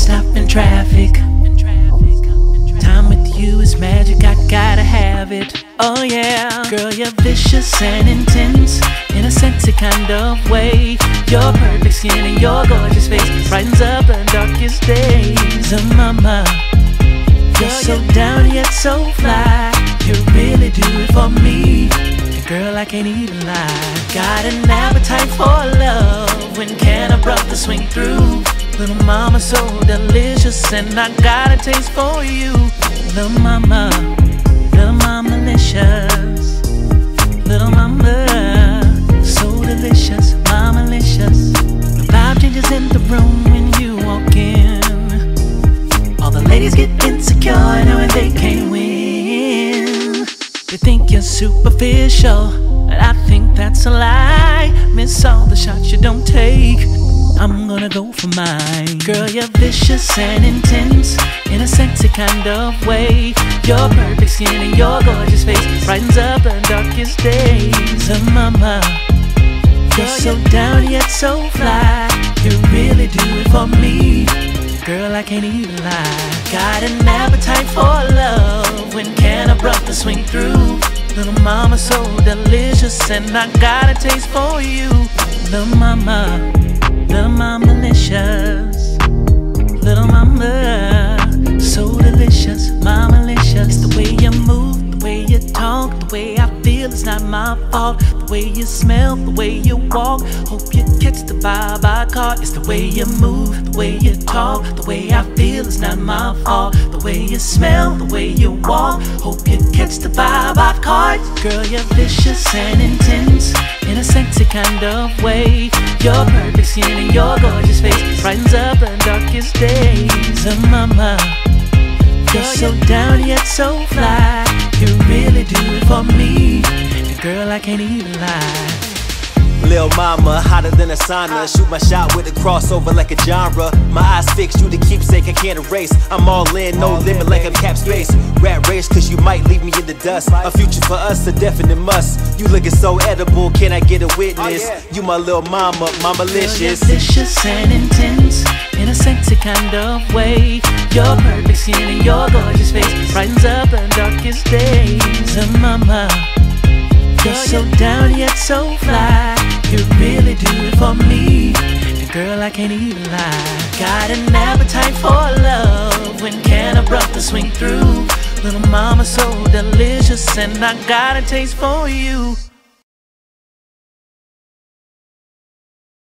stopping traffic. Time with you is magic, I gotta have it. Oh yeah. Girl, you're vicious and intense, in a sexy kind of way. Your perfect skin and your gorgeous face brightens up the darkest days. Oh mama, you're so down yet so fly. You really do it for me, and girl, I can't even lie. Got an appetite for love, when can I brought the swing through? Little mama so delicious, and I got a taste for you. Little mama licious. Little mama, so delicious, mama licious. The vibe changes in the room when you walk in. All the ladies get insecure, knowing they can't win. They think you're superficial, and I think that's a lie. Miss all the shots you don't take, I'm gonna go for mine. Girl, you're vicious and intense, in a sexy kind of way. Your perfect skin and your gorgeous face brightens up the darkest days. Oh mama, you're so down yet so fly. You really do it for me, girl, I can't even lie. Got an appetite for love, when can I brought the swing through? Little mama so delicious, and I got a taste for you. Little mama licious, little mama, so delicious, mama licious. It's the way you move, the way you talk, the way I feel, it's not my fault. The way you smell, the way you walk, hope you catch the vibe I caught. It's the way you move, the way you talk, the way I feel, it's not my fault. The way you smell, the way you walk, hope you catch the vibe I caught. Girl, you're vicious and intense, in a sexy kind of way. Your perfect skin and your gorgeous face brightens up the darkest days. Oh mama, you're so down yet so fly. You really do it for me, and girl, I can't even lie. Lil mama, hotter than a sauna. Shoot my shot with a crossover like a genre. My eyes fixed, you the keepsake, I can't erase. I'm all in, no limit like I'm cap space. Rat race, cause you might leave me in the dust. A future for us, a definite must. You looking so edible, can I get a witness? You my lil mama, mama-licious. You're vicious and intense, in a sexy kind of way. Your perfect skin and your gorgeous face brightens up the darkest days. Oh mama, you're so down yet so fly. You really do it for me, and girl, I can't even lie. Got an appetite for love, when can I brought the swing through? Little mama so delicious, and I got a taste for you.